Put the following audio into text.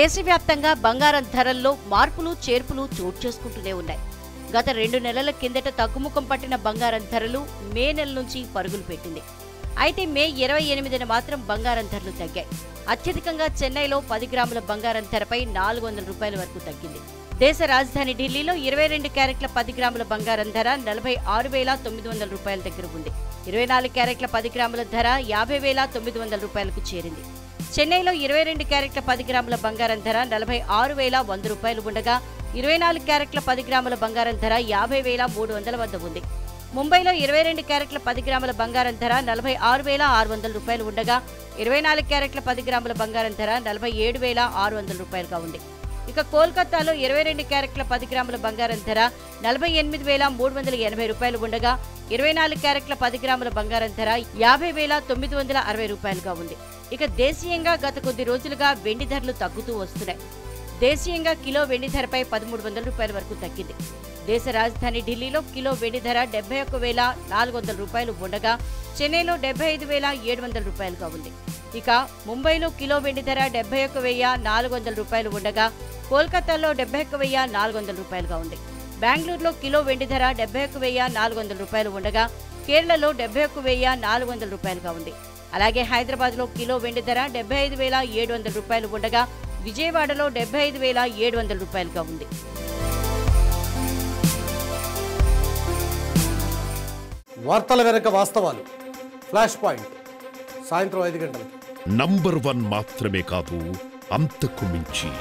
దేశవ్యాప్తంగా బంగారం ధరల్లో మార్పులు చేర్పులు చోటు చేసుకుంటూనే ఉన్నాయి. గత 2 నెలల కిందట తగ్గుముఖం పట్టిన బంగారం ధరలు మే నెల నుంచి పరుగులు పెట్టింది. అయితే మే 28న మాత్రం బంగారం ధరలు తగ్గాయి. అత్యధికంగా చెన్నైలో 10 గ్రాముల బంగారం ధరపై 400 రూపాయల వరకు తగ్గింది. దేశ రాజధాని ఢిల్లీలో 22 క్యారెట్ల 10 గ్రాముల బంగారం ధర 46,900 రూపాయల దగ్గర ఉంది. 24 క్యారెట్ల 10 గ్రాముల ధర 50,900 రూపాయలకు చేరింది. చెన్నైలో 22 క్యారెట్ల 10 గ్రాముల బంగారం ధర 46,100 రూపాయలు ఉండగా 24 క్యారెట్ల 10 గ్రాముల బంగారం ధర 50,300 వద్ద ఉంది. ముంబైలో 22 క్యారెట్ల 10 గ్రాముల బంగారం ధర 46,600 రూపాయలు ఉండగా 24 క్యారెట్ల 10 గ్రాముల బంగారం ధర 47,600 రూపాయలుగా ఉంది. ఇక కోల్కతాలో 22 క్యారెట్ల 10 గ్రాముల బంగారం ధర 48,380 రూపాయలు ఉండగా 24 క్యారెట్ల 10 గ్రాముల బంగారం ధర 50,960 రూపాయలుగా ఉంది. ఇక దేశీయంగా గత కొద్ది రోజులుగా వెండి ధరలు తగ్గుతూ వస్తున్నాయి. దేశీయంగా కిలో వెండి ధరపై 1,300 రూపాయల వరకు తగ్గింది. దేశ రాజధాని ఢిల్లీలో కిలో వెండి ధర 71,400 రూపాయలు ఉండగా చెన్నైలో 75,700 రూపాయలుగా ఉంది. ఇక ముంబైలో కిలో వెండి ధర 71,400 రూపాయలు ఉండగా కోల్కతాలో 71,400 రూపాయలుగా ఉంది. బెంగళూరులో కిలో వెండి ధర 71,400 రూపాయలు ఉండగా కేరళలో 71,400 రూపాయలుగా ఉంది. అలాగే హైదరాబాద్లో కిలో వెండి ధర 75,700 రూపాయలు ఉండగా విజయవాడలో 75,700 రూపాయలుగా ఉంది. వార్తల వెనుక వాస్తవాలు ఫ్లాష్ పాయింట్ సాయంత్రం 5 గంటలకు నంబర్ 1 మాత్రమే కాదు, అంతకు మించి.